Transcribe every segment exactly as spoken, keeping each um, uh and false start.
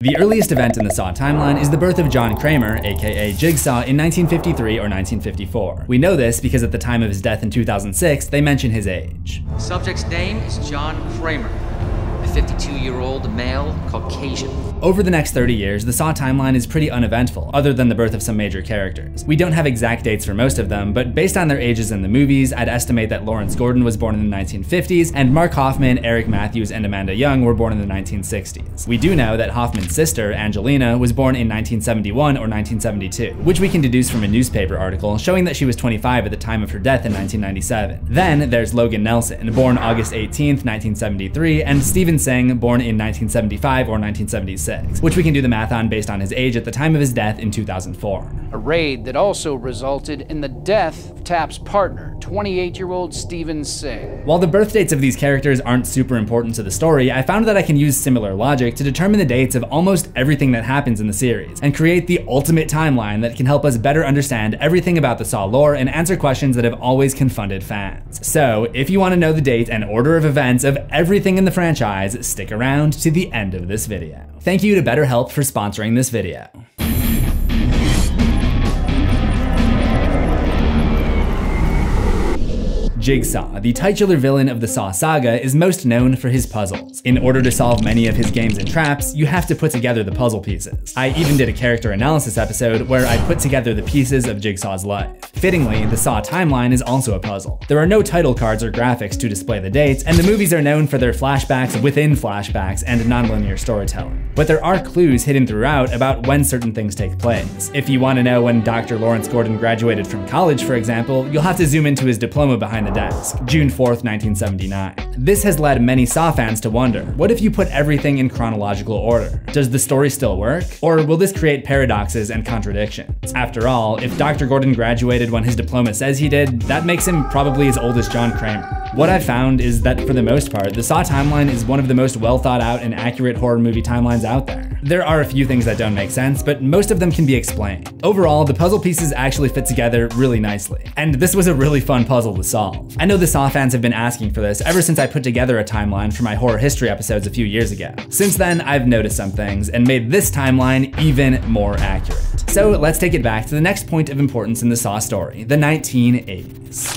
The earliest event in the Saw timeline is the birth of John Kramer, aka Jigsaw, in nineteen fifty-three or nineteen fifty-four. We know this because at the time of his death in two thousand six, they mention his age. Subject's name is John Kramer, a fifty-two-year-old male Caucasian. Over the next thirty years, the Saw timeline is pretty uneventful, other than the birth of some major characters. We don't have exact dates for most of them, but based on their ages in the movies, I'd estimate that Lawrence Gordon was born in the nineteen fifties, and Mark Hoffman, Eric Matthews, and Amanda Young were born in the nineteen sixties. We do know that Hoffman's sister, Angelina, was born in nineteen seventy-one or nineteen seventy-two, which we can deduce from a newspaper article showing that she was twenty-five at the time of her death in nineteen ninety-seven. Then there's Logan Nelson, born August eighteenth, nineteen seventy-three, and Stephen Singh, born in nineteen seventy-five or nineteen seventy-six, which we can do the math on based on his age at the time of his death in two thousand four. A raid that also resulted in the death of Tap's partner, twenty-eight-year-old Stephen Singh. While the birth dates of these characters aren't super important to the story, I found that I can use similar logic to determine the dates of almost everything that happens in the series, and create the ultimate timeline that can help us better understand everything about the Saw lore and answer questions that have always confounded fans. So, if you want to know the date and order of events of everything in the franchise, stick around to the end of this video. Thank you to BetterHelp for sponsoring this video. Jigsaw, the titular villain of the Saw saga, is most known for his puzzles. In order to solve many of his games and traps, you have to put together the puzzle pieces. I even did a character analysis episode where I put together the pieces of Jigsaw's life. Fittingly, the Saw timeline is also a puzzle. There are no title cards or graphics to display the dates, and the movies are known for their flashbacks within flashbacks and nonlinear storytelling. But there are clues hidden throughout about when certain things take place. If you want to know when Doctor Lawrence Gordon graduated from college, for example, you'll have to zoom into his diploma behind the desk, June fourth, nineteen seventy-nine. This has led many Saw fans to wonder, what if you put everything in chronological order? Does the story still work? Or will this create paradoxes and contradictions? After all, if Doctor Gordon graduated when his diploma says he did, that makes him probably as old as John Kramer. What I've found is that, for the most part, the Saw timeline is one of the most well thought out and accurate horror movie timelines out there. There are a few things that don't make sense, but most of them can be explained. Overall, the puzzle pieces actually fit together really nicely, and this was a really fun puzzle to solve. I know the Saw fans have been asking for this ever since I put together a timeline for my horror history episodes a few years ago. Since then, I've noticed some things and made this timeline even more accurate. So let's take it back to the next point of importance in the Saw story, the nineteen eighties.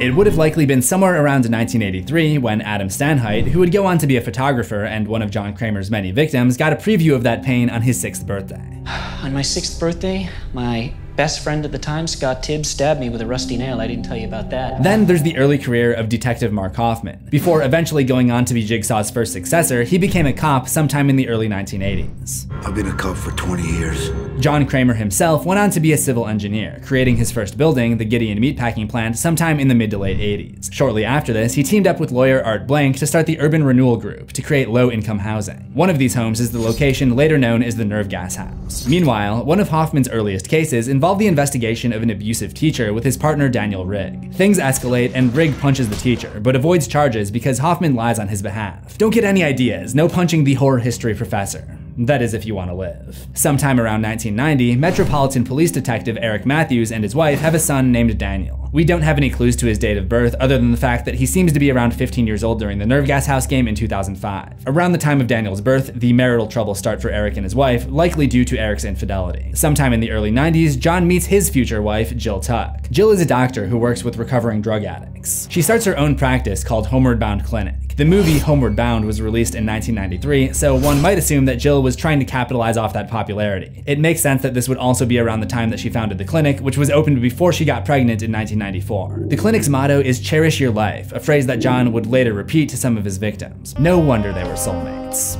It would have likely been somewhere around nineteen eighty-three when Adam Stanheight, who would go on to be a photographer and one of John Kramer's many victims, got a preview of that pain on his sixth birthday. On my sixth birthday, my best friend at the time, Scott Tibbs, stabbed me with a rusty nail. I didn't tell you about that. Then there's the early career of Detective Mark Hoffman. Before eventually going on to be Jigsaw's first successor, he became a cop sometime in the early nineteen eighties. I've been a cop for twenty years. John Kramer himself went on to be a civil engineer, creating his first building, the Gideon Meatpacking Plant, sometime in the mid to late eighties. Shortly after this, he teamed up with lawyer Art Blank to start the Urban Renewal Group to create low-income housing. One of these homes is the location later known as the Nerve Gas House. Meanwhile, one of Hoffman's earliest cases involved Involved the investigation of an abusive teacher with his partner Daniel Rigg. Things escalate and Rigg punches the teacher, but avoids charges because Hoffman lies on his behalf. Don't get any ideas, no punching the horror history professor. That is, if you want to live. Sometime around nineteen ninety, Metropolitan Police Detective Eric Matthews and his wife have a son named Daniel. We don't have any clues to his date of birth other than the fact that he seems to be around fifteen years old during the Nerve Gas House game in two thousand five. Around the time of Daniel's birth, the marital troubles start for Eric and his wife, likely due to Eric's infidelity. Sometime in the early nineties, John meets his future wife, Jill Tuck. Jill is a doctor who works with recovering drug addicts. She starts her own practice called Homeward Bound Clinic. The movie Homeward Bound was released in nineteen ninety-three, so one might assume that Jill was trying to capitalize off that popularity. It makes sense that this would also be around the time that she founded the clinic, which was opened before she got pregnant in nineteen ninety-four. The clinic's motto is "Cherish your life," a phrase that John would later repeat to some of his victims. No wonder they were soulmates.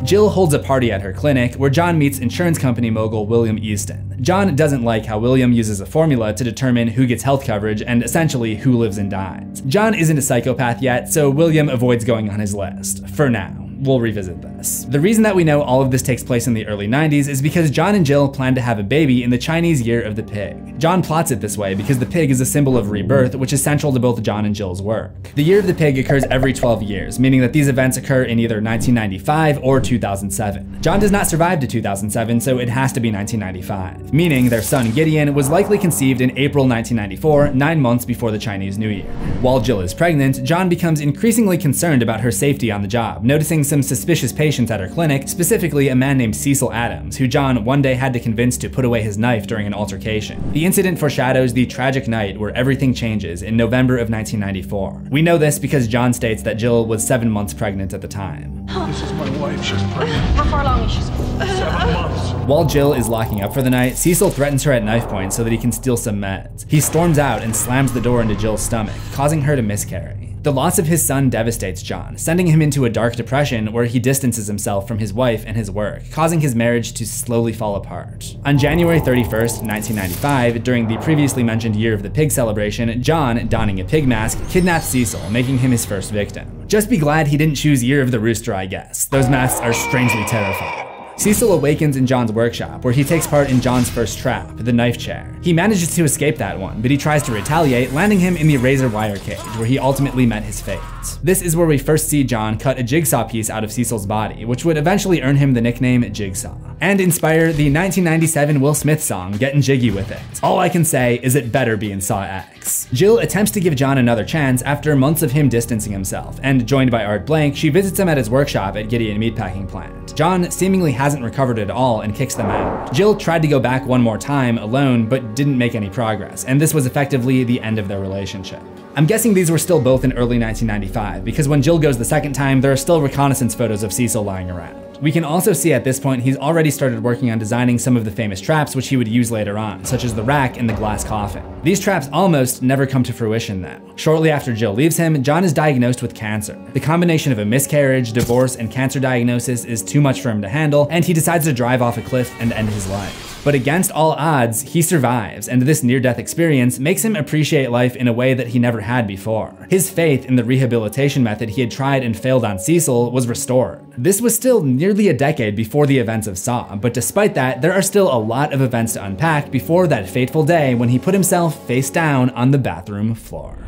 Jill holds a party at her clinic where John meets insurance company mogul William Easton. John doesn't like how William uses a formula to determine who gets health coverage and essentially who lives and dies. John isn't a psychopath yet, so William avoids going on his list, for now. we'll revisit this. The reason that we know all of this takes place in the early nineties is because John and Jill plan to have a baby in the Chinese year of the pig. John plots it this way because the pig is a symbol of rebirth, which is central to both John and Jill's work. The year of the pig occurs every twelve years, meaning that these events occur in either nineteen ninety-five or two thousand seven. John does not survive to two thousand seven, so it has to be nineteen ninety-five, meaning their son Gideon was likely conceived in April nineteen ninety-four, nine months before the Chinese New Year. While Jill is pregnant, John becomes increasingly concerned about her safety on the job, noticing some suspicious patients at her clinic, specifically a man named Cecil Adams, who John one day had to convince to put away his knife during an altercation. The incident foreshadows the tragic night where everything changes in November of nineteen ninety-four. We know this because John states that Jill was seven months pregnant at the time. This is my wife, she's pregnant. For far long, she's seven months. While Jill is locking up for the night, Cecil threatens her at knife point so that he can steal some meds. He storms out and slams the door into Jill's stomach, causing her to miscarry. The loss of his son devastates John, sending him into a dark depression where he distances himself from his wife and his work, causing his marriage to slowly fall apart. On January thirty-first, nineteen ninety-five, during the previously mentioned Year of the Pig celebration, John, donning a pig mask, kidnaps Cecil, making him his first victim. Just be glad he didn't choose Year of the Rooster, I guess. Those masks are strangely terrifying. Cecil awakens in John's workshop, where he takes part in John's first trap, the knife chair. He manages to escape that one, but he tries to retaliate, landing him in the razor wire cage, where he ultimately met his fate. This is where we first see John cut a jigsaw piece out of Cecil's body, which would eventually earn him the nickname Jigsaw, and inspire the nineteen ninety-seven Will Smith song, Gettin' Jiggy With It. All I can say is it better be in Saw X. Jill attempts to give John another chance after months of him distancing himself, and joined by Art Blank, she visits him at his workshop at Gideon Meatpacking Plant. John seemingly hasn't recovered at all and kicks them out. Jill tried to go back one more time alone, but didn't make any progress, and this was effectively the end of their relationship. I'm guessing these were still both in early nineteen ninety-five, because when Jill goes the second time, there are still reconnaissance photos of Cecil lying around. We can also see at this point he's already started working on designing some of the famous traps which he would use later on, such as the rack and the glass coffin. These traps almost never come to fruition though. Shortly after Jill leaves him, John is diagnosed with cancer. The combination of a miscarriage, divorce, and cancer diagnosis is too much for him to handle, and he decides to drive off a cliff and end his life. But against all odds, he survives, and this near-death experience makes him appreciate life in a way that he never had before. His faith in the rehabilitation method he had tried and failed on Cecil was restored. This was still nearly a decade before the events of Saw, but despite that, there are still a lot of events to unpack before that fateful day when he put himself face down on the bathroom floor.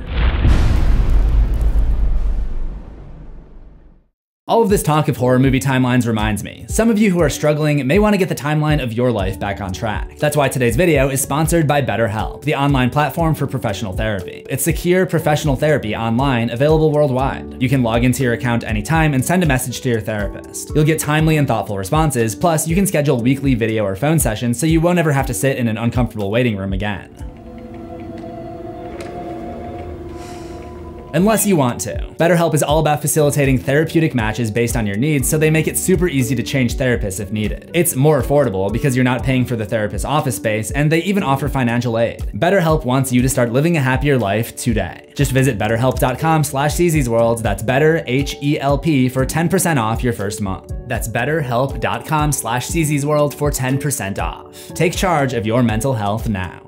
All of this talk of horror movie timelines reminds me, some of you who are struggling may want to get the timeline of your life back on track. That's why today's video is sponsored by BetterHelp, the online platform for professional therapy. It's secure professional therapy online, available worldwide. You can log into your account anytime and send a message to your therapist. You'll get timely and thoughtful responses, plus you can schedule weekly video or phone sessions so you won't ever have to sit in an uncomfortable waiting room again. Unless you want to. BetterHelp is all about facilitating therapeutic matches based on your needs, so they make it super easy to change therapists if needed. It's more affordable because you're not paying for the therapist's office space, and they even offer financial aid. BetterHelp wants you to start living a happier life today. Just visit betterhelp dot com slash C Z's World, that's better, H E L P, for ten percent off your first month. That's betterhelp dot com slash C Z's World for ten percent off. Take charge of your mental health now.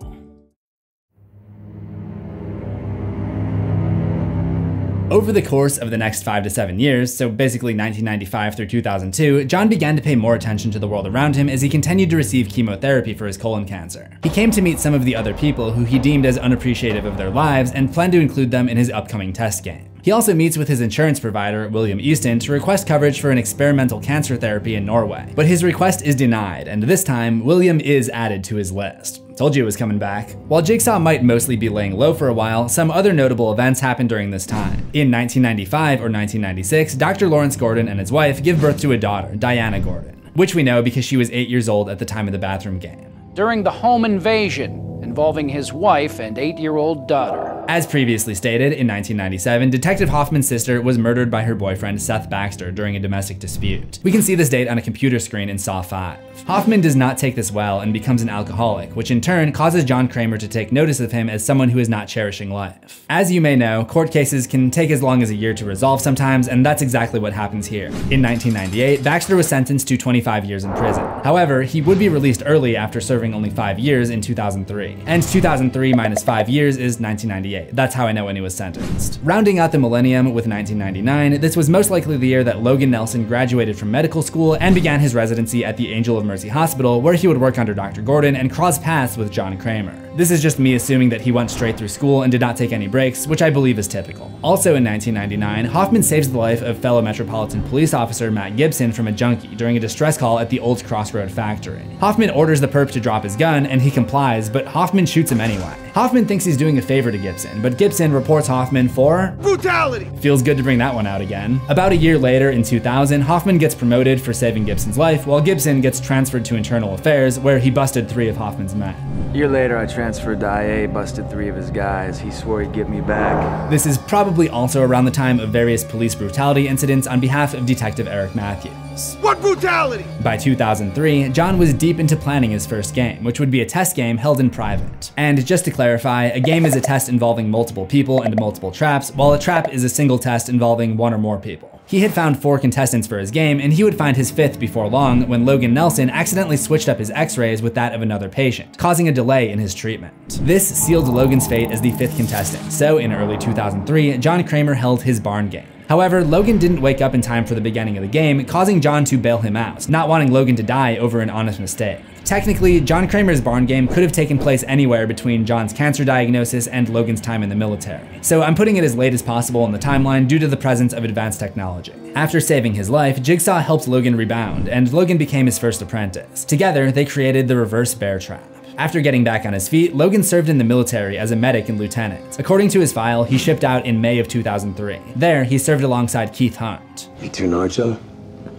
Over the course of the next five to seven years, so basically nineteen ninety-five through two thousand two, John began to pay more attention to the world around him as he continued to receive chemotherapy for his colon cancer. He came to meet some of the other people who he deemed as unappreciative of their lives and planned to include them in his upcoming test game. He also meets with his insurance provider, William Easton, to request coverage for an experimental cancer therapy in Norway. But his request is denied, and this time, William is added to his list. Told you it was coming back. While Jigsaw might mostly be laying low for a while, some other notable events happened during this time. In nineteen ninety-five or nineteen ninety-six, Doctor Lawrence Gordon and his wife give birth to a daughter, Diana Gordon, which we know because she was eight years old at the time of the bathroom game. During the home invasion involving his wife and eight-year-old daughter. As previously stated, in nineteen ninety-seven, Detective Hoffman's sister was murdered by her boyfriend, Seth Baxter, during a domestic dispute. We can see this date on a computer screen in Saw five. Hoffman does not take this well and becomes an alcoholic, which in turn causes John Kramer to take notice of him as someone who is not cherishing life. As you may know, court cases can take as long as a year to resolve sometimes, and that's exactly what happens here. In nineteen ninety-eight, Baxter was sentenced to twenty-five years in prison. However, he would be released early after serving only five years in two thousand three. And two thousand three minus five years is nineteen ninety-eight. nineteen ninety-eight. That's how I know when he was sentenced. Rounding out the millennium with nineteen ninety-nine, this was most likely the year that Logan Nelson graduated from medical school and began his residency at the Angel of Mercy Hospital, where he would work under Doctor Gordon and cross paths with John Kramer. This is just me assuming that he went straight through school and did not take any breaks, which I believe is typical. Also in nineteen ninety-nine, Hoffman saves the life of fellow Metropolitan Police Officer Matt Gibson from a junkie during a distress call at the Olds Crossroad factory. Hoffman orders the perp to drop his gun, and he complies, but Hoffman shoots him anyway. Hoffman thinks he's doing a favor to Gibson, but Gibson reports Hoffman for brutality. Feels good to bring that one out again. About a year later, in two thousand, Hoffman gets promoted for saving Gibson's life, while Gibson gets transferred to Internal Affairs, where he busted three of Hoffman's men. A year later, I transferred to I A, busted three of his guys. He swore he'd get me back. This is probably also around the time of various police brutality incidents on behalf of Detective Eric Matthews. What brutality? By two thousand three, John was deep into planning his first game, which would be a test game held in private. And just to clarify, a game is a test involving multiple people and multiple traps, while a trap is a single test involving one or more people. He had found four contestants for his game, and he would find his fifth before long when Logan Nelson accidentally switched up his x-rays with that of another patient, causing a delay in his treatment. This sealed Logan's fate as the fifth contestant, so in early two thousand three, John Kramer held his barn game. However, Logan didn't wake up in time for the beginning of the game, causing John to bail him out, not wanting Logan to die over an honest mistake. Technically, John Kramer's barn game could have taken place anywhere between John's cancer diagnosis and Logan's time in the military, so I'm putting it as late as possible in the timeline due to the presence of advanced technology. After saving his life, Jigsaw helped Logan rebound, and Logan became his first apprentice. Together, they created the reverse bear trap. After getting back on his feet, Logan served in the military as a medic and lieutenant. According to his file, he shipped out in May of two thousand three. There, he served alongside Keith Hunt. You two know each other?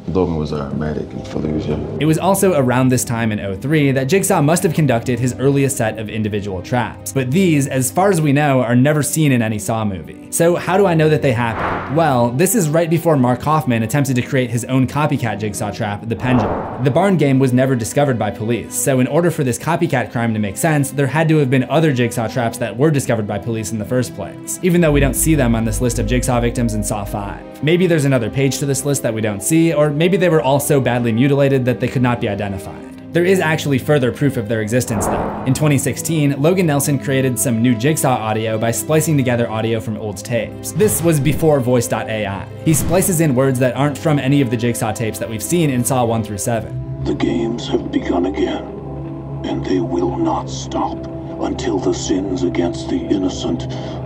Logan was our medic in Fallujah. It was also around this time in oh three that Jigsaw must have conducted his earliest set of individual traps, but these, as far as we know, are never seen in any Saw movie. So how do I know that they happened? Well, this is right before Mark Hoffman attempted to create his own copycat Jigsaw trap, the Pendulum. The barn game was never discovered by police, so in order for this copycat crime to make sense, there had to have been other Jigsaw traps that were discovered by police in the first place, even though we don't see them on this list of Jigsaw victims in Saw five. Maybe there's another page to this list that we don't see, or maybe they were all so badly mutilated that they could not be identified. There is actually further proof of their existence though. In twenty sixteen, Logan Nelson created some new Jigsaw audio by splicing together audio from old tapes. This was before voice dot A I. He splices in words that aren't from any of the Jigsaw tapes that we've seen in Saw one through seven. The games have begun again, and they will not stop until the sins against the innocent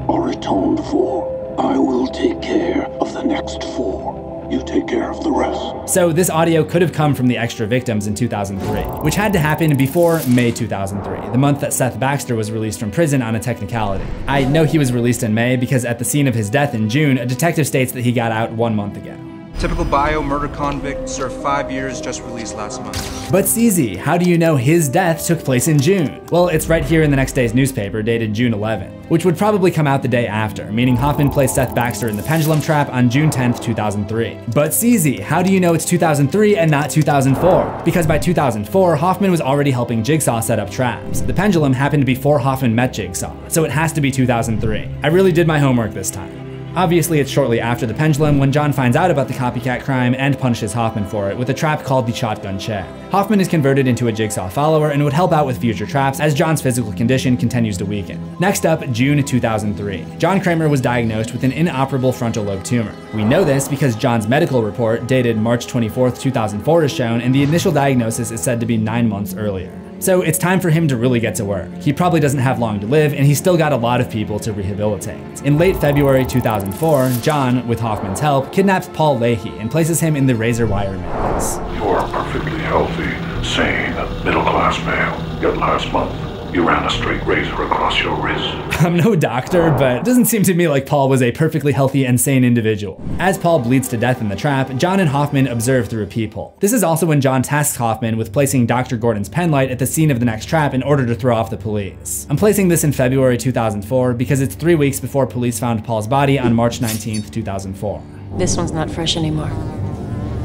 are atoned for. I will take care of the next four. You take care of the rest. So this audio could have come from the extra victims in two thousand three, which had to happen before May two thousand three, the month that Seth Baxter was released from prison on a technicality. I know he was released in May because at the scene of his death in June, a detective states that he got out one month ago. Typical bio murder convict, served five years, just released last month. But C Z, how do you know his death took place in June? Well, it's right here in the next day's newspaper, dated June eleventh, which would probably come out the day after, meaning Hoffman placed Seth Baxter in the Pendulum Trap on June tenth, two thousand three. But C Z, how do you know it's two thousand three and not two thousand four? Because by two thousand four, Hoffman was already helping Jigsaw set up traps. The Pendulum happened before Hoffman met Jigsaw, so it has to be two thousand three. I really did my homework this time. Obviously, it's shortly after the Pendulum when John finds out about the copycat crime and punishes Hoffman for it with a trap called the Shotgun Chair. Hoffman is converted into a Jigsaw follower and would help out with future traps as John's physical condition continues to weaken. Next up, June two thousand three. John Kramer was diagnosed with an inoperable frontal lobe tumor. We know this because John's medical report, dated March twenty-fourth, two thousand four, is shown, and the initial diagnosis is said to be nine months earlier. So it's time for him to really get to work. He probably doesn't have long to live, and he's still got a lot of people to rehabilitate. In late February two thousand four, John, with Hoffman's help, kidnaps Paul Leahy and places him in the razor wire maze. You are a perfectly healthy, sane, middle-class male, yet last month you ran a straight razor across your wrist. I'm no doctor, but it doesn't seem to me like Paul was a perfectly healthy and sane individual. As Paul bleeds to death in the trap, John and Hoffman observe through a peephole. This is also when John tasks Hoffman with placing Doctor Gordon's penlight at the scene of the next trap in order to throw off the police. I'm placing this in February two thousand four because it's three weeks before police found Paul's body on March nineteenth, two thousand four. This one's not fresh anymore.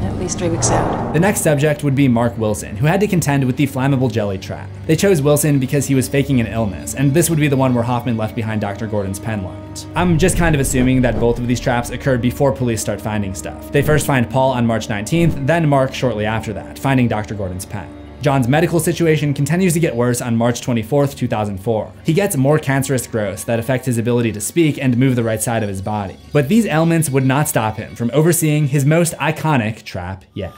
At least three weeks out. The next subject would be Mark Wilson, who had to contend with the flammable jelly trap. They chose Wilson because he was faking an illness, and this would be the one where Hoffman left behind Doctor Gordon's penlight. I'm just kind of assuming that both of these traps occurred before police start finding stuff. They first find Paul on March nineteenth, then Mark shortly after that, finding Doctor Gordon's pen. John's medical situation continues to get worse on March twenty-fourth, two thousand four. He gets more cancerous growths that affect his ability to speak and move the right side of his body. But these ailments would not stop him from overseeing his most iconic trap yet.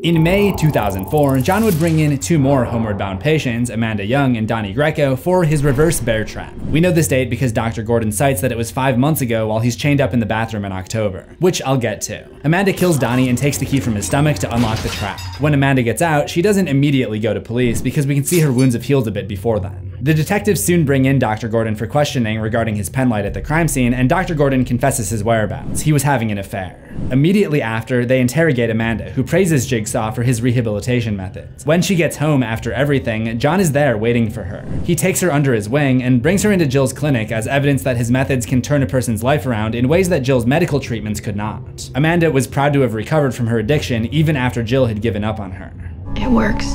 In May two thousand four, John would bring in two more homeward-bound patients, Amanda Young and Donnie Greco, for his reverse bear trap. We know this date because Doctor Gordon cites that it was five months ago while he's chained up in the bathroom in October, which I'll get to. Amanda kills Donnie and takes the key from his stomach to unlock the trap. When Amanda gets out, she doesn't immediately go to police because we can see her wounds have healed a bit before then. The detectives soon bring in Doctor Gordon for questioning regarding his pen light at the crime scene, and Doctor Gordon confesses his whereabouts. He was having an affair. Immediately after, they interrogate Amanda, who praises Jigsaw for his rehabilitation methods. When she gets home after everything, John is there waiting for her. He takes her under his wing and brings her into Jill's clinic as evidence that his methods can turn a person's life around in ways that Jill's medical treatments could not. Amanda was proud to have recovered from her addiction even after Jill had given up on her. It works.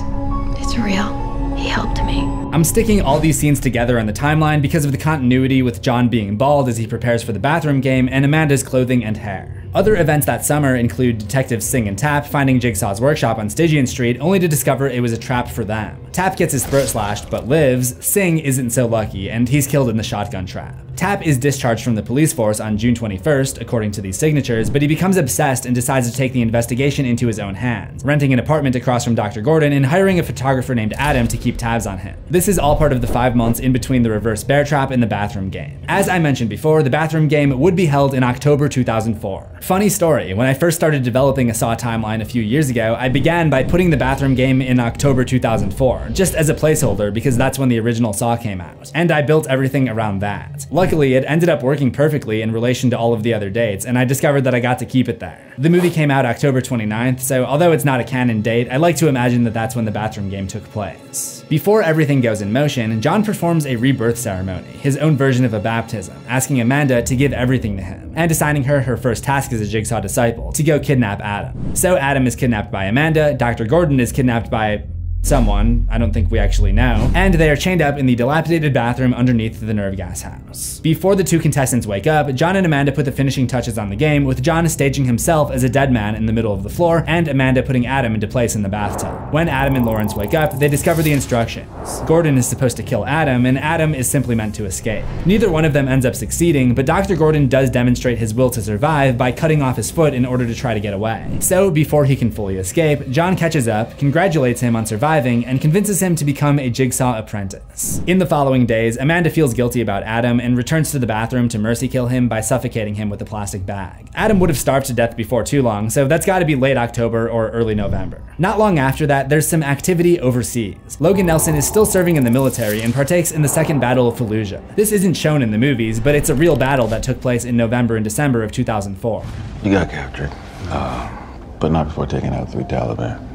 It's real. He helped me. I'm sticking all these scenes together on the timeline because of the continuity with John being bald as he prepares for the bathroom game and Amanda's clothing and hair. Other events that summer include detectives Sing and Tap finding Jigsaw's workshop on Stygian Street only to discover it was a trap for them. Tap gets his throat slashed but lives. Sing isn't so lucky and he's killed in the shotgun trap. Tap is discharged from the police force on June twenty-first, according to these signatures, but he becomes obsessed and decides to take the investigation into his own hands, renting an apartment across from Doctor Gordon and hiring a photographer named Adam to keep tabs on him. This is all part of the five months in between the reverse bear trap and the bathroom game. As I mentioned before, the bathroom game would be held in October two thousand four. Funny story, when I first started developing a Saw timeline a few years ago, I began by putting the bathroom game in October two thousand four, just as a placeholder because that's when the original Saw came out, and I built everything around that. Luckily, it ended up working perfectly in relation to all of the other dates, and I discovered that I got to keep it there. The movie came out October twenty-ninth, so although it's not a canon date, I like to imagine that that's when the bathroom game took place. Before everything goes in motion, John performs a rebirth ceremony, his own version of a baptism, asking Amanda to give everything to him, and assigning her her first task as a Jigsaw disciple, to go kidnap Adam. So Adam is kidnapped by Amanda, Doctor Gordon is kidnapped by someone, I don't think we actually know, and they are chained up in the dilapidated bathroom underneath the Nerve Gas House. Before the two contestants wake up, John and Amanda put the finishing touches on the game, with John staging himself as a dead man in the middle of the floor, and Amanda putting Adam into place in the bathtub. When Adam and Lawrence wake up, they discover the instructions. Gordon is supposed to kill Adam, and Adam is simply meant to escape. Neither one of them ends up succeeding, but Doctor Gordon does demonstrate his will to survive by cutting off his foot in order to try to get away. So, before he can fully escape, John catches up, congratulates him on surviving, and convinces him to become a Jigsaw apprentice. In the following days, Amanda feels guilty about Adam and returns to the bathroom to mercy kill him by suffocating him with a plastic bag. Adam would have starved to death before too long, so that's gotta be late October or early November. Not long after that, there's some activity overseas. Logan Nelson is still serving in the military and partakes in the Second Battle of Fallujah. This isn't shown in the movies, but it's a real battle that took place in November and December of two thousand four. You got captured, uh, but not before taking out three Taliban.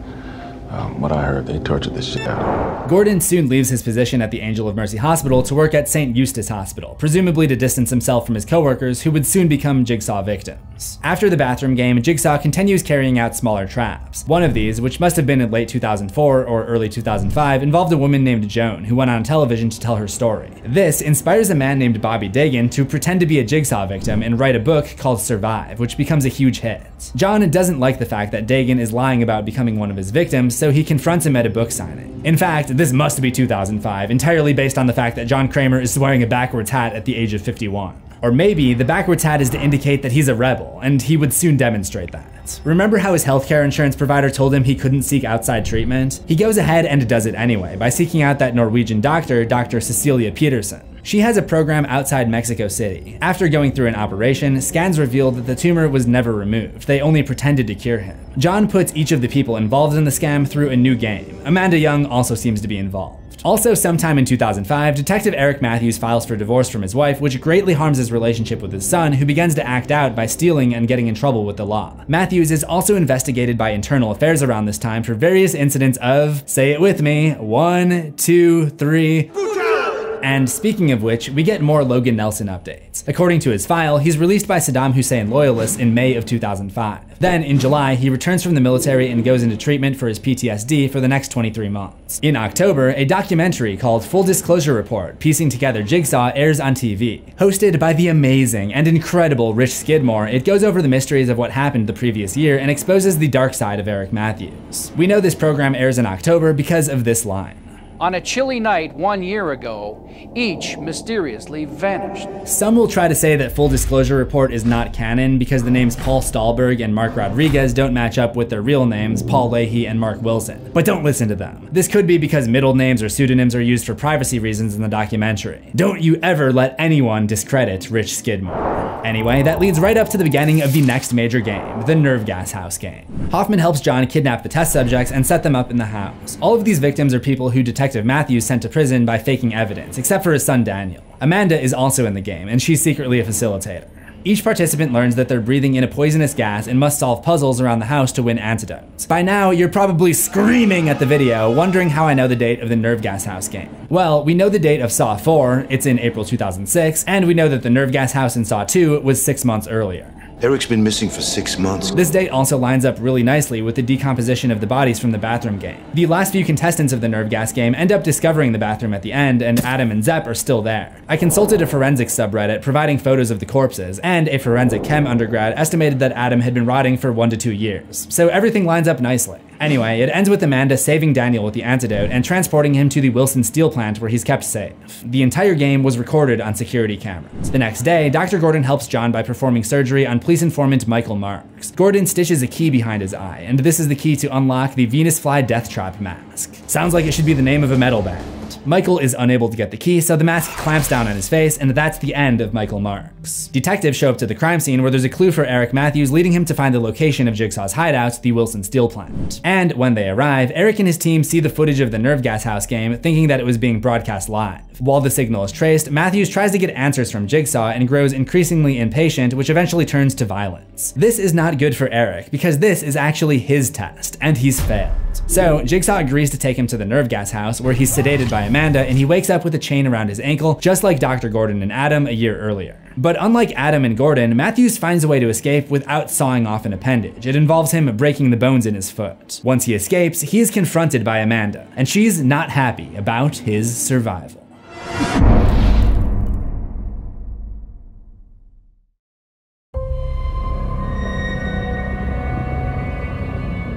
Um, what I heard, they tortured the shit out of him. Gordon soon leaves his position at the Angel of Mercy Hospital to work at Saint Eustace Hospital, presumably to distance himself from his coworkers who would soon become Jigsaw victims. After the bathroom game, Jigsaw continues carrying out smaller traps. One of these, which must have been in late two thousand four or early two thousand five, involved a woman named Joan who went on television to tell her story. This inspires a man named Bobby Dagan to pretend to be a Jigsaw victim and write a book called Survive, which becomes a huge hit. John doesn't like the fact that Dagan is lying about becoming one of his victims, so he confronts him at a book signing. In fact, this must be two thousand five, entirely based on the fact that John Kramer is wearing a backwards hat at the age of fifty-one. Or maybe the backwards hat is to indicate that he's a rebel, and he would soon demonstrate that. Remember how his healthcare insurance provider told him he couldn't seek outside treatment? He goes ahead and does it anyway by seeking out that Norwegian doctor, Doctor Cecilia Peterson. She has a program outside Mexico City. After going through an operation, scans revealed that the tumor was never removed. They only pretended to cure him. John puts each of the people involved in the scam through a new game. Amanda Young also seems to be involved. Also, sometime in two thousand five, Detective Eric Matthews files for divorce from his wife, which greatly harms his relationship with his son, who begins to act out by stealing and getting in trouble with the law. Matthews is also investigated by internal affairs around this time for various incidents of, say it with me, one, two, three, brutality! And speaking of which, we get more Logan Nelson updates. According to his file, he's released by Saddam Hussein loyalists in May of two thousand five. Then, in July, he returns from the military and goes into treatment for his P T S D for the next twenty-three months. In October, a documentary called Full Disclosure Report, Piecing Together Jigsaw airs on T V. Hosted by the amazing and incredible Rich Skidmore, it goes over the mysteries of what happened the previous year and exposes the dark side of Eric Matthews. We know this program airs in October because of this line. On a chilly night one year ago, each mysteriously vanished. Some will try to say that Full Disclosure Report is not canon because the names Paul Stahlberg and Mark Rodriguez don't match up with their real names, Paul Leahy and Mark Wilson. But don't listen to them. This could be because middle names or pseudonyms are used for privacy reasons in the documentary. Don't you ever let anyone discredit Rich Skidmore. Anyway, that leads right up to the beginning of the next major game, the Nerve Gas House game. Hoffman helps John kidnap the test subjects and set them up in the house. All of these victims are people who detect Detective Matthews sent to prison by faking evidence, except for his son Daniel. Amanda is also in the game, and she's secretly a facilitator. Each participant learns that they're breathing in a poisonous gas and must solve puzzles around the house to win antidotes. By now, you're probably screaming at the video, wondering how I know the date of the Nerve Gas House game. Well, we know the date of Saw four, it's in April two thousand six, and we know that the Nerve Gas House in Saw two was six months earlier. Eric's been missing for six months. This date also lines up really nicely with the decomposition of the bodies from the bathroom game. The last few contestants of the Nerve Gas game end up discovering the bathroom at the end, and Adam and Zepp are still there. I consulted a forensics subreddit providing photos of the corpses, and a forensic chem undergrad estimated that Adam had been rotting for one to two years. So everything lines up nicely. Anyway, it ends with Amanda saving Daniel with the antidote and transporting him to the Wilson Steel Plant where he's kept safe. The entire game was recorded on security cameras. The next day, Doctor Gordon helps John by performing surgery on police informant Michael Marks. Gordon stitches a key behind his eye, and this is the key to unlock the Venus Fly Death Trap mask. Sounds like it should be the name of a metal band. Michael is unable to get the key, so the mask clamps down on his face, and that's the end of Michael Marks. Detectives show up to the crime scene where there's a clue for Eric Matthews, leading him to find the location of Jigsaw's hideout, the Wilson Steel Plant. And when they arrive, Eric and his team see the footage of the Nerve Gas House game, thinking that it was being broadcast live. While the signal is traced, Matthews tries to get answers from Jigsaw and grows increasingly impatient, which eventually turns to violence. This is not good for Eric, because this is actually his test, and he's failed. So, Jigsaw agrees to take him to the Nerve Gas House, where he's sedated by Amanda, and he wakes up with a chain around his ankle, just like Doctor Gordon and Adam a year earlier. But unlike Adam and Gordon, Matthews finds a way to escape without sawing off an appendage. It involves him breaking the bones in his foot. Once he escapes, he is confronted by Amanda, and she's not happy about his survival.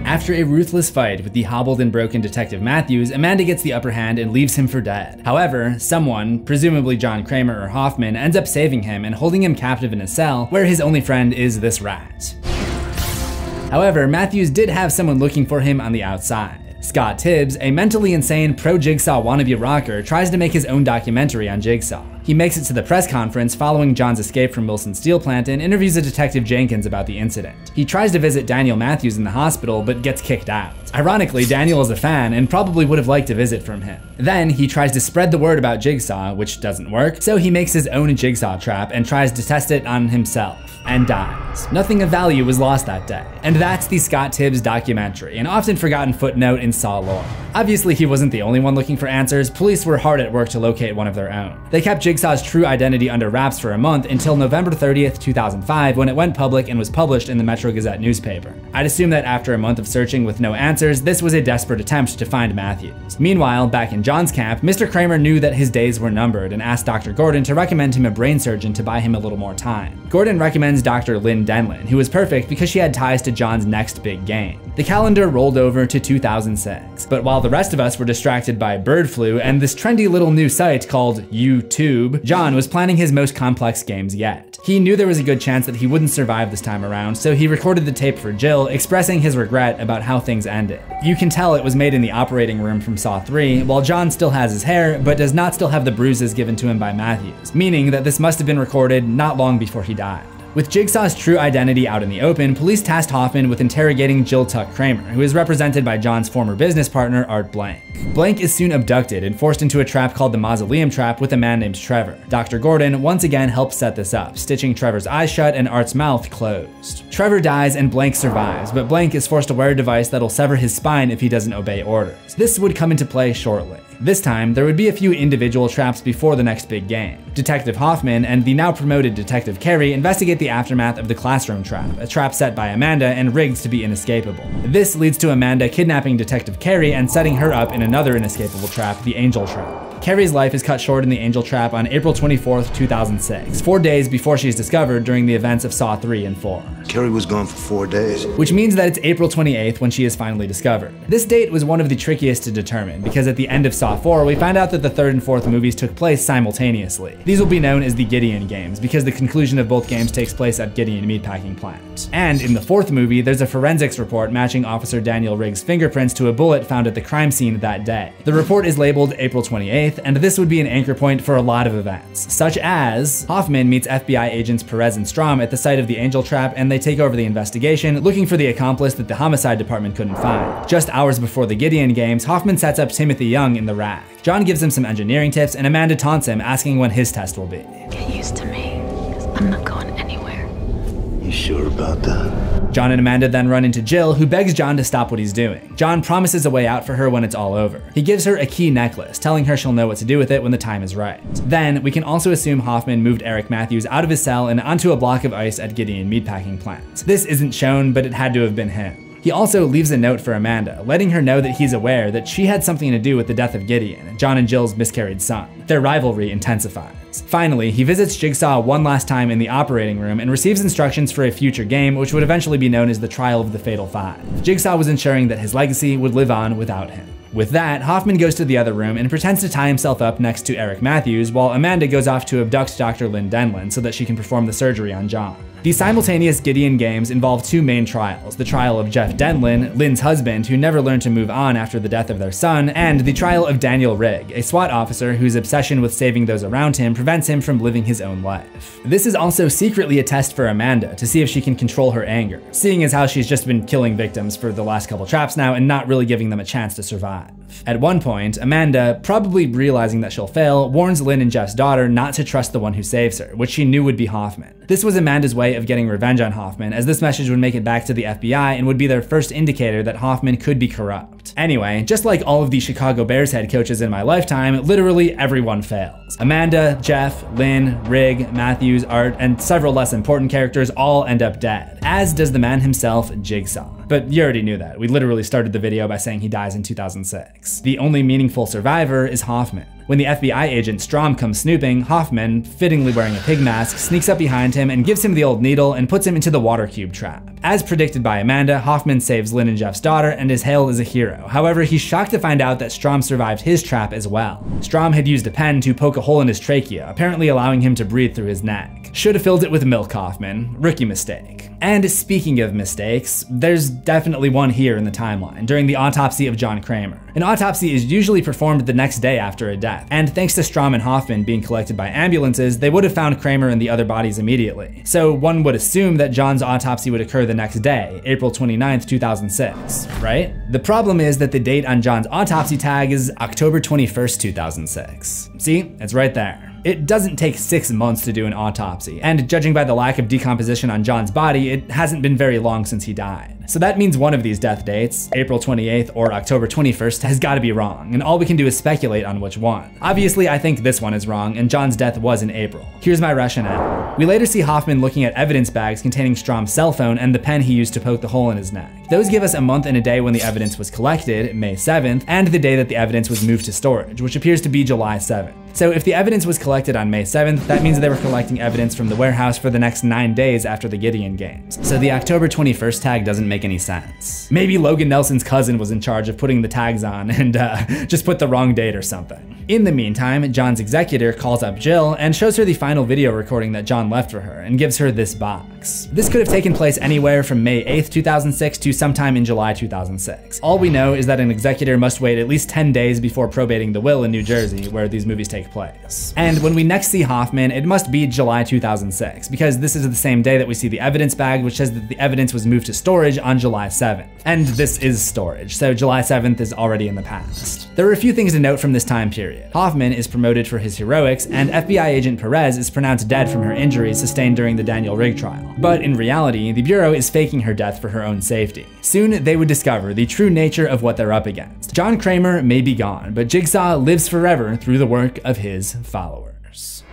After a ruthless fight with the hobbled and broken Detective Matthews, Amanda gets the upper hand and leaves him for dead. However, someone, presumably John Kramer or Hoffman, ends up saving him and holding him captive in a cell where his only friend is this rat. However, Matthews did have someone looking for him on the outside. Scott Tibbs, a mentally insane pro-Jigsaw wannabe rocker, tries to make his own documentary on Jigsaw. He makes it to the press conference following John's escape from Wilson Steel Plant and interviews a Detective Jenkins about the incident. He tries to visit Daniel Matthews in the hospital, but gets kicked out. Ironically, Daniel is a fan and probably would have liked a visit from him. Then, he tries to spread the word about Jigsaw, which doesn't work, so he makes his own Jigsaw trap and tries to test it on himself, and dies. Nothing of value was lost that day. And that's the Scott Tibbs documentary, an often forgotten footnote in Saw lore. Obviously, he wasn't the only one looking for answers. Police were hard at work to locate one of their own. They kept Jigsaw's true identity under wraps for a month until November thirtieth, two thousand five, when it went public and was published in the Metro Gazette newspaper. I'd assume that after a month of searching with no answers, this was a desperate attempt to find Matthews. Meanwhile, back in John's camp, Mister Kramer knew that his days were numbered and asked Doctor Gordon to recommend him a brain surgeon to buy him a little more time. Gordon recommended Doctor Lynn Denlin, who was perfect because she had ties to John's next big game. The calendar rolled over to two thousand six, but while the rest of us were distracted by bird flu and this trendy little new site called YouTube, John was planning his most complex games yet. He knew there was a good chance that he wouldn't survive this time around, so he recorded the tape for Jill, expressing his regret about how things ended. You can tell it was made in the operating room from Saw three, while John still has his hair, but does not still have the bruises given to him by Matthews, meaning that this must have been recorded not long before he died. With Jigsaw's true identity out in the open, police tasked Hoffman with interrogating Jill Tuck Kramer, who is represented by John's former business partner, Art Blank. Blank is soon abducted and forced into a trap called the Mausoleum Trap with a man named Trevor. Doctor Gordon once again helps set this up, stitching Trevor's eyes shut and Art's mouth closed. Trevor dies and Blank survives, but Blank is forced to wear a device that'll sever his spine if he doesn't obey orders. This would come into play shortly. This time, there would be a few individual traps before the next big game. Detective Hoffman and the now promoted Detective Carrie investigate the aftermath of the classroom trap, a trap set by Amanda and rigged to be inescapable. This leads to Amanda kidnapping Detective Carrie and setting her up in another inescapable trap, the Angel Trap. Carrie's life is cut short in the Angel Trap on April twenty-fourth, two thousand six, four days before she's discovered during the events of Saw three and four. Carrie was gone for four days. Which means that it's April twenty-eighth when she is finally discovered. This date was one of the trickiest to determine, because at the end of Saw four, we found out that the third and fourth movies took place simultaneously. These will be known as the Gideon Games, because the conclusion of both games takes place at Gideon Meatpacking Plant. And in the fourth movie, there's a forensics report matching Officer Daniel Rigg's fingerprints to a bullet found at the crime scene that day. The report is labeled April twenty-eighth, and this would be an anchor point for a lot of events, such as Hoffman meets F B I agents Perez and Strom at the site of the Angel Trap, and they take over the investigation, looking for the accomplice that the homicide department couldn't find. Just hours before the Gideon Games, Hoffman sets up Timothy Young in the rack. John gives him some engineering tips, and Amanda taunts him, asking when his test will be. Get used to me, because I'm not going anywhere. You sure about that? John and Amanda then run into Jill, who begs John to stop what he's doing. John promises a way out for her when it's all over. He gives her a key necklace, telling her she'll know what to do with it when the time is right. Then, we can also assume Hoffman moved Eric Matthews out of his cell and onto a block of ice at Gideon Meatpacking Plant. This isn't shown, but it had to have been him. He also leaves a note for Amanda, letting her know that he's aware that she had something to do with the death of Gideon, John and Jill's miscarried son. Their rivalry intensifies. Finally, he visits Jigsaw one last time in the operating room and receives instructions for a future game, which would eventually be known as the Trial of the Fatal Five. Jigsaw was ensuring that his legacy would live on without him. With that, Hoffman goes to the other room and pretends to tie himself up next to Eric Matthews, while Amanda goes off to abduct Doctor Lynn Denlin so that she can perform the surgery on John. The simultaneous Gideon Games involve two main trials, the trial of Jeff Denlin, Lynn's husband, who never learned to move on after the death of their son, and the trial of Daniel Rigg, a SWAT officer whose obsession with saving those around him prevents him from living his own life. This is also secretly a test for Amanda to see if she can control her anger, seeing as how she's just been killing victims for the last couple traps now and not really giving them a chance to survive. At one point, Amanda, probably realizing that she'll fail, warns Lynn and Jeff's daughter not to trust the one who saves her, which she knew would be Hoffman. This was Amanda's way of getting revenge on Hoffman, as this message would make it back to the F B I and would be their first indicator that Hoffman could be corrupt. Anyway, just like all of the Chicago Bears head coaches in my lifetime, literally everyone fails. Amanda, Jeff, Lynn, Rigg, Matthews, Art, and several less important characters all end up dead, as does the man himself, Jigsaw. But you already knew that. We literally started the video by saying he dies in two thousand six. The only meaningful survivor is Hoffman. When the F B I agent Strom comes snooping, Hoffman, fittingly wearing a pig mask, sneaks up behind him and gives him the old needle and puts him into the water cube trap. As predicted by Amanda, Hoffman saves Lynn and Jeff's daughter and is hailed as a hero. However, he's shocked to find out that Strom survived his trap as well. Strom had used a pen to poke a hole in his trachea, apparently allowing him to breathe through his neck. Should have filled it with milk, Hoffman. Rookie mistake. And speaking of mistakes, there's definitely one here in the timeline, during the autopsy of John Kramer. An autopsy is usually performed the next day after a death, and thanks to Strom and Hoffman being collected by ambulances, they would have found Kramer and the other bodies immediately. So one would assume that John's autopsy would occur the next day, April twenty-ninth, two thousand six, right? The problem is that the date on John's autopsy tag is October twenty-first, two thousand six. See, it's right there. It doesn't take six months to do an autopsy, and judging by the lack of decomposition on John's body, it hasn't been very long since he died. So that means one of these death dates, April twenty-eighth or October twenty-first, has got to be wrong, and all we can do is speculate on which one. Obviously, I think this one is wrong, and John's death was in April. Here's my rationale. We later see Hoffman looking at evidence bags containing Strom's cell phone and the pen he used to poke the hole in his neck. Those give us a month and a day when the evidence was collected, May seventh, and the day that the evidence was moved to storage, which appears to be July seventh. So if the evidence was collected on May seventh, that means they were collecting evidence from the warehouse for the next nine days after the Gideon Games. So the October twenty-first tag doesn't make any sense. Maybe Logan Nelson's cousin was in charge of putting the tags on and uh, just put the wrong date or something. In the meantime, John's executor calls up Jill and shows her the final video recording that John left for her and gives her this box. This could have taken place anywhere from May eighth, two thousand six to sometime in July two thousand six. All we know is that an executor must wait at least ten days before probating the will in New Jersey, where these movies take place. And when we next see Hoffman, it must be July two thousand six, because this is the same day that we see the evidence bag, which says that the evidence was moved to storage on July seventh. And this is storage, so July seventh is already in the past. There are a few things to note from this time period. Hoffman is promoted for his heroics, and F B I agent Perez is pronounced dead from her injuries sustained during the Daniel Rigg trial. Jill. But in reality, the Bureau is faking her death for her own safety. Soon, they would discover the true nature of what they're up against. John Kramer may be gone, but Jigsaw lives forever through the work of his followers.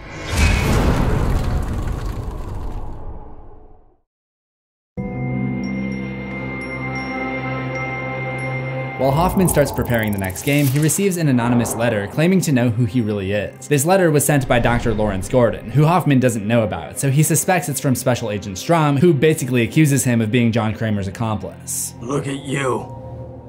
While Hoffman starts preparing the next game, he receives an anonymous letter claiming to know who he really is. This letter was sent by Doctor Lawrence Gordon, who Hoffman doesn't know about, so he suspects it's from Special Agent Strom, who basically accuses him of being John Kramer's accomplice. Look at you.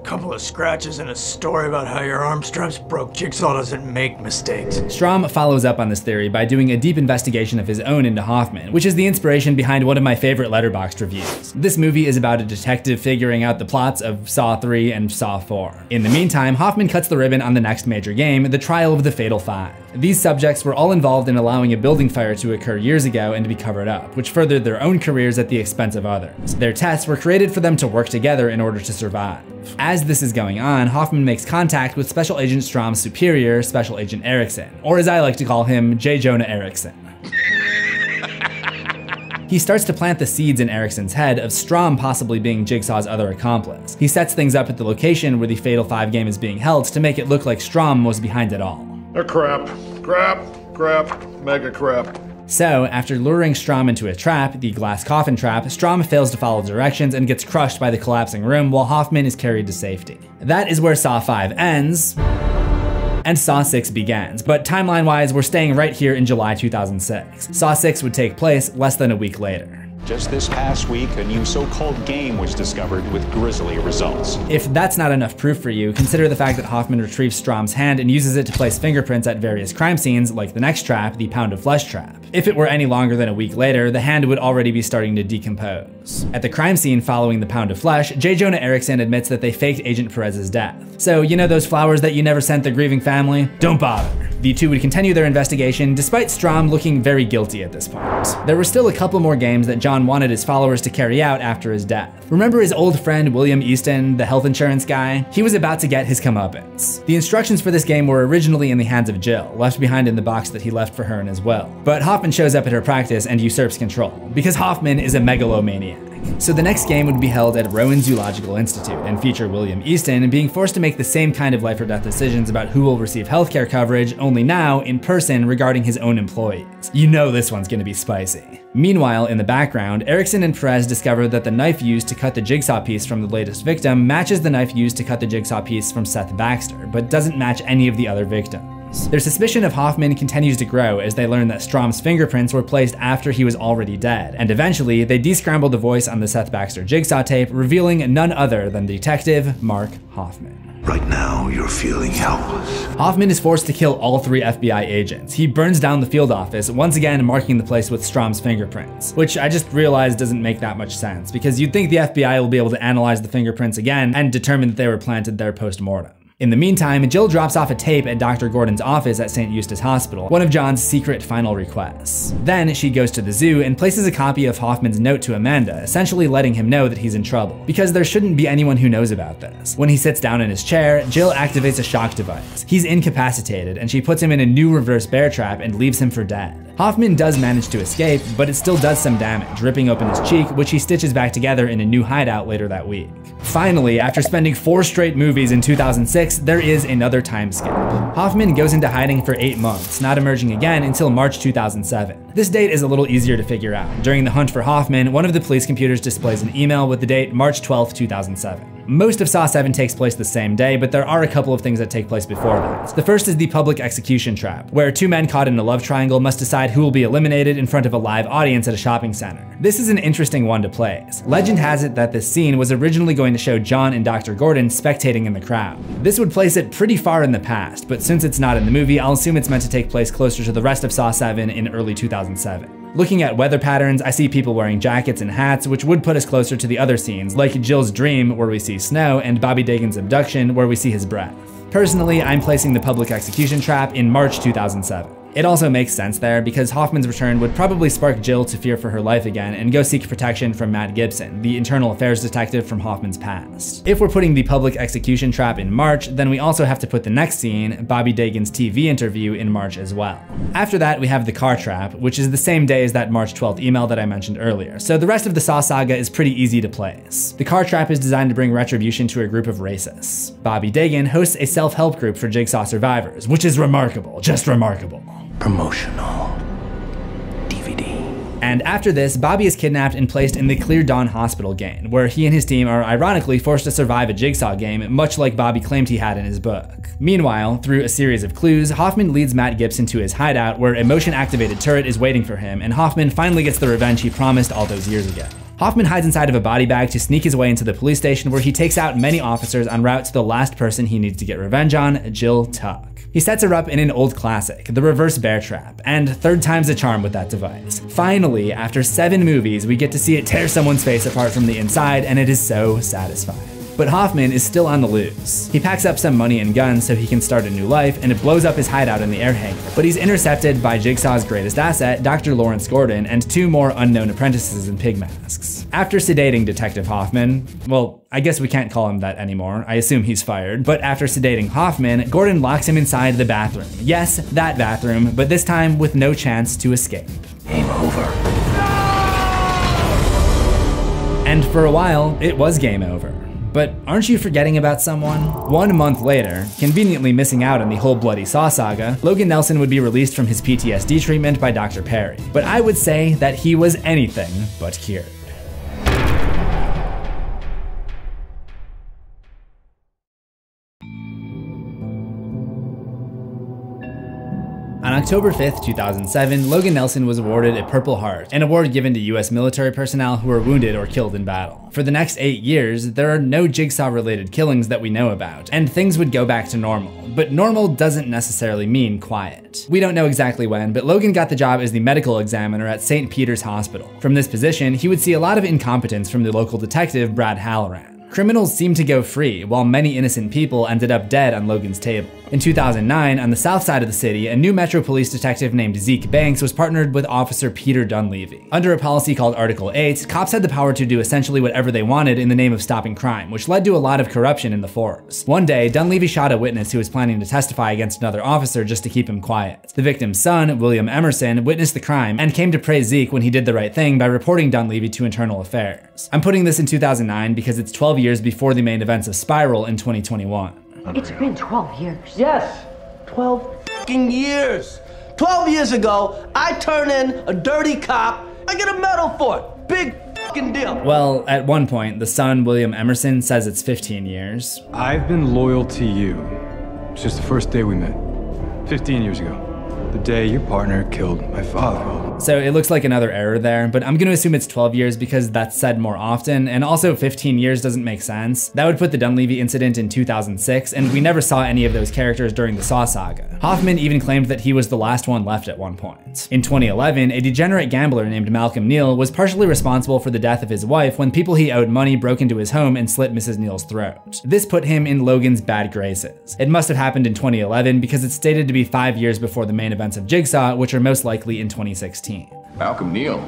Couple of scratches and a story about how your arm straps broke. Jigsaw doesn't make mistakes. Strom follows up on this theory by doing a deep investigation of his own into Hoffman, which is the inspiration behind one of my favorite Letterboxd reviews. This movie is about a detective figuring out the plots of Saw three and Saw four. In the meantime, Hoffman cuts the ribbon on the next major game, the trial of the Fatal Five. These subjects were all involved in allowing a building fire to occur years ago and to be covered up, which furthered their own careers at the expense of others. Their tests were created for them to work together in order to survive. As this is going on, Hoffman makes contact with Special Agent Strom's superior, Special Agent Erickson, or as I like to call him, J. Jonah Erickson. He starts to plant the seeds in Erickson's head of Strom possibly being Jigsaw's other accomplice. He sets things up at the location where the Fatal Five game is being held to make it look like Strom was behind it all. A crap, crap, crap, mega crap. So, after luring Strom into a trap, the glass coffin trap, Strom fails to follow directions and gets crushed by the collapsing room while Hoffman is carried to safety. That is where Saw five ends, and Saw six begins, but timeline-wise, we're staying right here in July two thousand six. Saw six would take place less than a week later. Just this past week, a new so-called game was discovered with grisly results. If that's not enough proof for you, consider the fact that Hoffman retrieves Strom's hand and uses it to place fingerprints at various crime scenes, like the next trap, the Pound of Flesh trap. If it were any longer than a week later, the hand would already be starting to decompose. At the crime scene following the Pound of Flesh, J. Jonah Erickson admits that they faked Agent Perez's death. So, you know those flowers that you never sent the grieving family? Don't bother. The two would continue their investigation, despite Strom looking very guilty at this point. There were still a couple more games that John wanted his followers to carry out after his death. Remember his old friend William Easton, the health insurance guy? He was about to get his comeuppance. The instructions for this game were originally in the hands of Jill, left behind in the box that he left for her in his will. But Hoffman shows up at her practice and usurps control, because Hoffman is a megalomaniac. So the next game would be held at Rowan Zoological Institute and feature William Easton being forced to make the same kind of life or death decisions about who will receive healthcare coverage, only now in person regarding his own employees. You know this one's gonna be spicy. Meanwhile, in the background, Erickson and Perez discover that the knife used to cut the jigsaw piece from the latest victim matches the knife used to cut the jigsaw piece from Seth Baxter, but doesn't match any of the other victims. Their suspicion of Hoffman continues to grow as they learn that Strom's fingerprints were placed after he was already dead, and eventually, they descramble the voice on the Seth Baxter Jigsaw tape, revealing none other than Detective Mark Hoffman. Right now, you're feeling helpless. Hoffman is forced to kill all three F B I agents. He burns down the field office, once again marking the place with Strom's fingerprints, which I just realized doesn't make that much sense, because you'd think the F B I will be able to analyze the fingerprints again and determine that they were planted there post-mortem. In the meantime, Jill drops off a tape at Doctor Gordon's office at Saint Eustace Hospital, one of John's secret final requests. Then, she goes to the zoo and places a copy of Hoffman's note to Amanda, essentially letting him know that he's in trouble, because there shouldn't be anyone who knows about this. When he sits down in his chair, Jill activates a shock device. He's incapacitated, and she puts him in a new reverse bear trap and leaves him for dead. Hoffman does manage to escape, but it still does some damage, ripping open his cheek, which he stitches back together in a new hideout later that week. Finally, after spending four straight movies in two thousand six, there is another time skip. Hoffman goes into hiding for eight months, not emerging again until March two thousand seven. This date is a little easier to figure out. During the hunt for Hoffman, one of the police computers displays an email with the date March twelfth, two thousand seven. Most of Saw seven takes place the same day, but there are a couple of things that take place before that. The first is the public execution trap, where two men caught in a love triangle must decide who will be eliminated in front of a live audience at a shopping center. This is an interesting one to place. Legend has it that this scene was originally going to show John and Doctor Gordon spectating in the crowd. This would place it pretty far in the past, but since it's not in the movie, I'll assume it's meant to take place closer to the rest of Saw seven in early two thousand seven. Looking at weather patterns, I see people wearing jackets and hats, which would put us closer to the other scenes, like Jill's dream, where we see snow, and Bobby Dagin's abduction, where we see his breath. Personally, I'm placing the public execution trap in March two thousand seven. It also makes sense there, because Hoffman's return would probably spark Jill to fear for her life again and go seek protection from Matt Gibson, the internal affairs detective from Hoffman's past. If we're putting the public execution trap in March, then we also have to put the next scene, Bobby Dagin's T V interview, in March as well. After that, we have the car trap, which is the same day as that March twelfth email that I mentioned earlier, so the rest of the Saw saga is pretty easy to place. The car trap is designed to bring retribution to a group of racists. Bobby Dagan hosts a self-help group for Jigsaw survivors, which is remarkable, just remarkable. Promotional D V D. And after this, Bobby is kidnapped and placed in the Clear Dawn Hospital gang, where he and his team are ironically forced to survive a Jigsaw game, much like Bobby claimed he had in his book. Meanwhile, through a series of clues, Hoffman leads Matt Gibson to his hideout, where a motion-activated turret is waiting for him, and Hoffman finally gets the revenge he promised all those years ago. Hoffman hides inside of a body bag to sneak his way into the police station, where he takes out many officers en route to the last person he needs to get revenge on, Jill Tuck. He sets her up in an old classic, the reverse bear trap, and third time's a charm with that device. Finally, after seven movies, we get to see it tear someone's face apart from the inside, and it is so satisfying. But Hoffman is still on the loose. He packs up some money and guns so he can start a new life, and it blows up his hideout in the air hangar. But he's intercepted by Jigsaw's greatest asset, Doctor Lawrence Gordon, and two more unknown apprentices in pig masks. After sedating Detective Hoffman, well, I guess we can't call him that anymore, I assume he's fired, but after sedating Hoffman, Gordon locks him inside the bathroom. Yes, that bathroom, but this time with no chance to escape. Game over. And for a while, it was game over. But aren't you forgetting about someone? One month later, conveniently missing out on the whole bloody Saw saga, Logan Nelson would be released from his P T S D treatment by Doctor Perry. But I would say that he was anything but cured. On October fifth, two thousand seven, Logan Nelson was awarded a Purple Heart, an award given to U S military personnel who were wounded or killed in battle. For the next eight years, there are no Jigsaw-related killings that we know about, and things would go back to normal. But normal doesn't necessarily mean quiet. We don't know exactly when, but Logan got the job as the medical examiner at Saint Peter's Hospital. From this position, he would see a lot of incompetence from the local detective, Brad Halloran. Criminals seemed to go free, while many innocent people ended up dead on Logan's table. In two thousand nine, on the south side of the city, a new Metro Police detective named Zeke Banks was partnered with Officer Peter Dunleavy. Under a policy called Article eight, cops had the power to do essentially whatever they wanted in the name of stopping crime, which led to a lot of corruption in the force. One day, Dunleavy shot a witness who was planning to testify against another officer just to keep him quiet. The victim's son, William Emerson, witnessed the crime and came to praise Zeke when he did the right thing by reporting Dunleavy to Internal Affairs. I'm putting this in two thousand nine because it's twelve years before the main events of Spiral in twenty twenty-one. It's been twelve years. Yes, twelve fucking years. twelve years ago, I turn in a dirty cop. I get a medal for it. Big fucking deal. Well, at one point, the son, William Emerson, says it's fifteen years. I've been loyal to you since the first day we met, fifteen years ago. The day your partner killed my father. So it looks like another error there, but I'm gonna assume it's twelve years because that's said more often, and also fifteen years doesn't make sense. That would put the Dunleavy incident in two thousand six, and we never saw any of those characters during the Saw saga. Hoffman even claimed that he was the last one left at one point. In twenty eleven, a degenerate gambler named Malcolm Neal was partially responsible for the death of his wife when people he owed money broke into his home and slit Missus Neal's throat. This put him in Logan's bad graces. It must have happened in twenty eleven because it's stated to be five years before the main event events of Jigsaw, which are most likely in twenty sixteen. Malcolm Neal,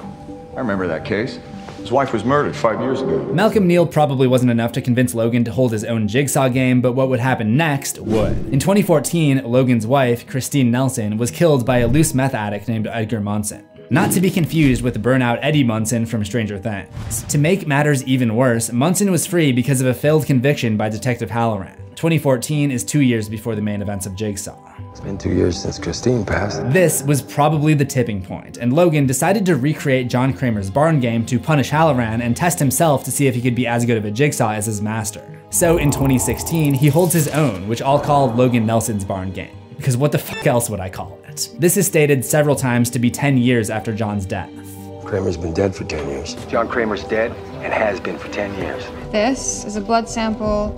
I remember that case. His wife was murdered five years ago. Malcolm Neal probably wasn't enough to convince Logan to hold his own Jigsaw game, but what would happen next would. In twenty fourteen, Logan's wife, Christine Nelson, was killed by a loose meth addict named Edgar Munson. Not to be confused with burnout Eddie Munson from Stranger Things. To make matters even worse, Munson was free because of a failed conviction by Detective Halloran. twenty fourteen is two years before the main events of Jigsaw. It's been two years since Christine passed. This was probably the tipping point, and Logan decided to recreate John Kramer's barn game to punish Halloran and test himself to see if he could be as good of a Jigsaw as his master. So in twenty sixteen, he holds his own, which I'll call Logan Nelson's barn game, because what the fuck else would I call it? This is stated several times to be ten years after John's death. Kramer's been dead for ten years. John Kramer's dead and has been for ten years. This is a blood sample.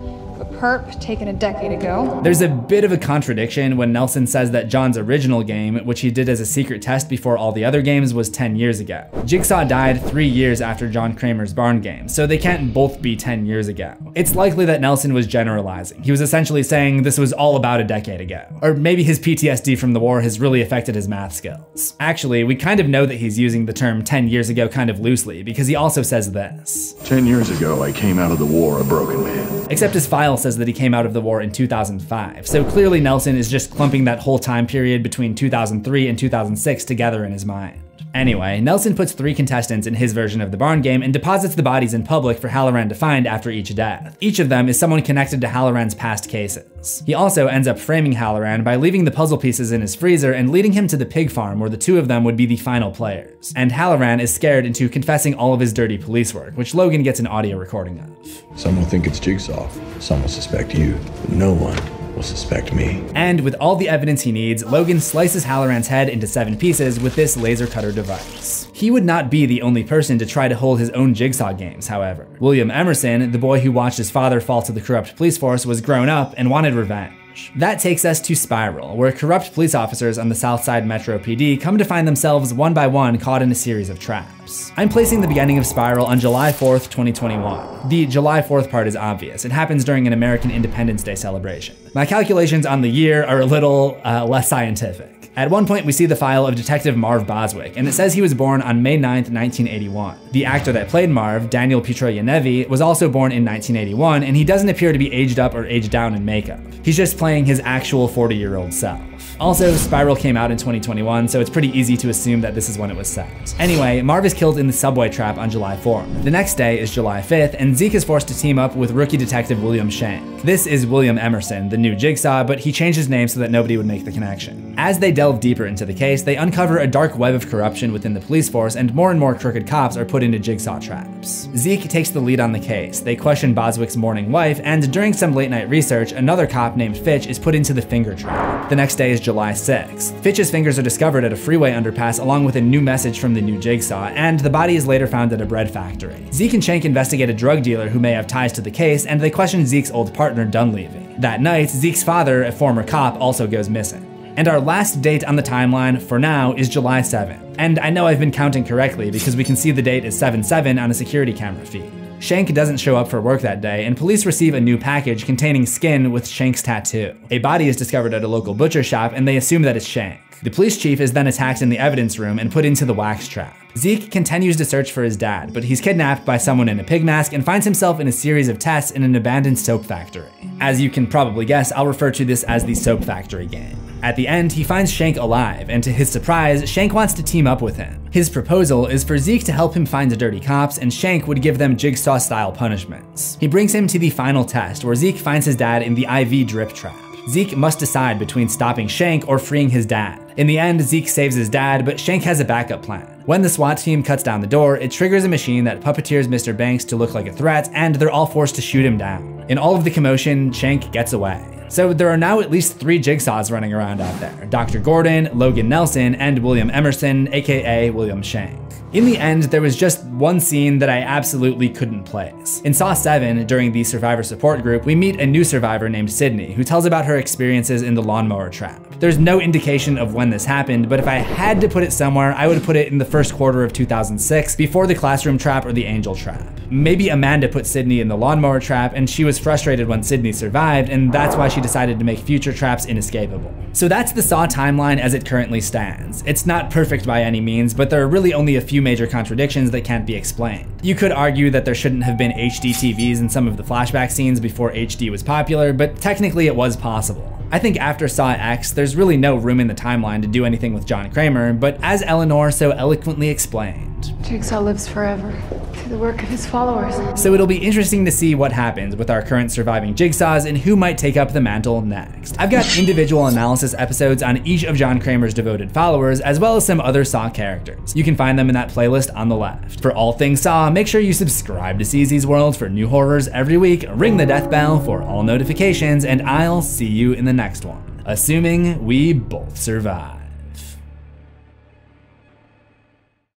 perp taken a decade ago. There's a bit of a contradiction when Nelson says that John's original game, which he did as a secret test before all the other games, was ten years ago. Jigsaw died three years after John Kramer's barn game, so they can't both be ten years ago. It's likely that Nelson was generalizing. He was essentially saying this was all about a decade ago. Or maybe his P T S D from the war has really affected his math skills. Actually, we kind of know that he's using the term ten years ago kind of loosely, because he also says this. ten years ago, I came out of the war a broken man. Except his file says that he came out of the war in two thousand five, so clearly Nelson is just clumping that whole time period between two thousand three and two thousand six together in his mind. Anyway, Nelson puts three contestants in his version of the barn game and deposits the bodies in public for Halloran to find after each death. Each of them is someone connected to Halloran's past cases. He also ends up framing Halloran by leaving the puzzle pieces in his freezer and leading him to the pig farm where the two of them would be the final players. And Halloran is scared into confessing all of his dirty police work, which Logan gets an audio recording of. Some will think it's Jigsaw, some will suspect you, but no one will suspect me. And with all the evidence he needs, Logan slices Halloran's head into seven pieces with this laser cutter device. He would not be the only person to try to hold his own Jigsaw games, however. William Emerson, the boy who watched his father fall to the corrupt police force, was grown up and wanted revenge. That takes us to Spiral, where corrupt police officers on the Southside Metro P D come to find themselves one by one caught in a series of traps. I'm placing the beginning of Spiral on July fourth, twenty twenty-one. The July fourth part is obvious. It happens during an American Independence Day celebration. My calculations on the year are a little uh, less scientific. At one point, we see the file of Detective Marv Boswick, and it says he was born on May ninth, nineteen eighty-one. The actor that played Marv, Daniel Petroyanevi, was also born in nineteen eighty-one, and he doesn't appear to be aged up or aged down in makeup. He's just playing his actual forty-year-old self. Also, Spiral came out in twenty twenty-one, so it's pretty easy to assume that this is when it was set. Anyway, Marv is killed in the subway trap on July fourth. The next day is July fifth, and Zeke is forced to team up with rookie detective William Shank. This is William Emerson, the new Jigsaw, but he changed his name so that nobody would make the connection. As they delve deeper into the case, they uncover a dark web of corruption within the police force, and more and more crooked cops are put into Jigsaw traps. Zeke takes the lead on the case. They question Boswick's mourning wife, and during some late-night research, another cop named Fitch is put into the finger trap. The next day is July sixth. Fitch's fingers are discovered at a freeway underpass along with a new message from the new Jigsaw, and the body is later found at a bread factory. Zeke and Shank investigate a drug dealer who may have ties to the case, and they question Zeke's old partner, Dunleavy. That night, Zeke's father, a former cop, also goes missing. And our last date on the timeline, for now, is July seventh. And I know I've been counting correctly because we can see the date is seven seven on a security camera feed. Shank doesn't show up for work that day, and police receive a new package containing skin with Shank's tattoo. A body is discovered at a local butcher shop, and they assume that it's Shank. The police chief is then attacked in the evidence room and put into the wax trap. Zeke continues to search for his dad, but he's kidnapped by someone in a pig mask and finds himself in a series of tests in an abandoned soap factory. As you can probably guess, I'll refer to this as the soap factory game. At the end, he finds Shank alive, and to his surprise, Shank wants to team up with him. His proposal is for Zeke to help him find the dirty cops, and Shank would give them Jigsaw-style punishments. He brings him to the final test, where Zeke finds his dad in the I V drip trap. Zeke must decide between stopping Shank or freeing his dad. In the end, Zeke saves his dad, but Shank has a backup plan. When the SWAT team cuts down the door, it triggers a machine that puppeteers Mister Banks to look like a threat, and they're all forced to shoot him down. In all of the commotion, Shank gets away. So there are now at least three Jigsaws running around out there: Doctor Gordon, Logan Nelson, and William Emerson, aka William Shank. In the end, there was just one scene that I absolutely couldn't place. In Saw seven, during the survivor support group, we meet a new survivor named Sydney, who tells about her experiences in the lawnmower trap. There's no indication of when this happened, but if I had to put it somewhere, I would put it in the first quarter of two thousand six, before the classroom trap or the angel trap. Maybe Amanda put Sydney in the lawnmower trap, and she was frustrated when Sydney survived, and that's why she decided to make future traps inescapable. So that's the Saw timeline as it currently stands. It's not perfect by any means, but there are really only a few major contradictions that can't be explained. You could argue that there shouldn't have been H D T Vs in some of the flashback scenes before H D was popular, but technically it was possible. I think after Saw ten, there's really no room in the timeline to do anything with John Kramer, but as Eleanor so eloquently explained, Jigsaw lives forever through the work of his followers. So it'll be interesting to see what happens with our current surviving Jigsaws and who might take up the mantle next. I've got individual analysis episodes on each of John Kramer's devoted followers, as well as some other Saw characters. You can find them in that playlist on the left. For all things Saw, make sure you subscribe to C Z's World for new horrors every week, ring the death bell for all notifications, and I'll see you in the next one. Assuming we both survive.